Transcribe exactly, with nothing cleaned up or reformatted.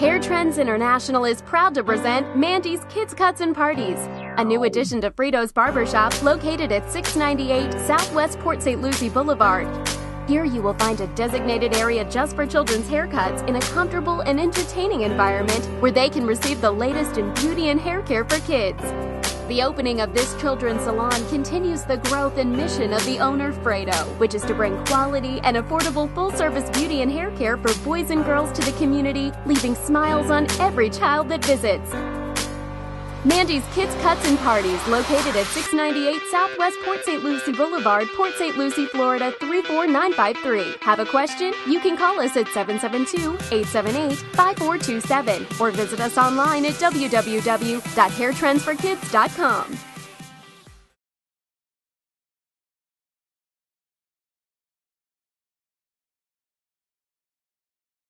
Hair Trends International is proud to present Mandy's Kids' Cuts and Parties, a new addition to Frito's Barbershop located at six ninety-eight Southwest Port Saint Lucie Boulevard. Here you will find a designated area just for children's haircuts in a comfortable and entertaining environment where they can receive the latest in beauty and hair care for kids. The opening of this children's salon continues the growth and mission of the owner, Freddo, which is to bring quality and affordable full-service beauty and hair care for boys and girls to the community, leaving smiles on every child that visits. Mandy's Kids Cuts and Parties, located at six ninety-eight Southwest Port Saint Lucie Boulevard, Port Saint Lucie, Florida three four nine five three. Have a question? You can call us at seven seven two, eight seven eight, five four two seven or visit us online at w w w dot hair trends for kids dot com.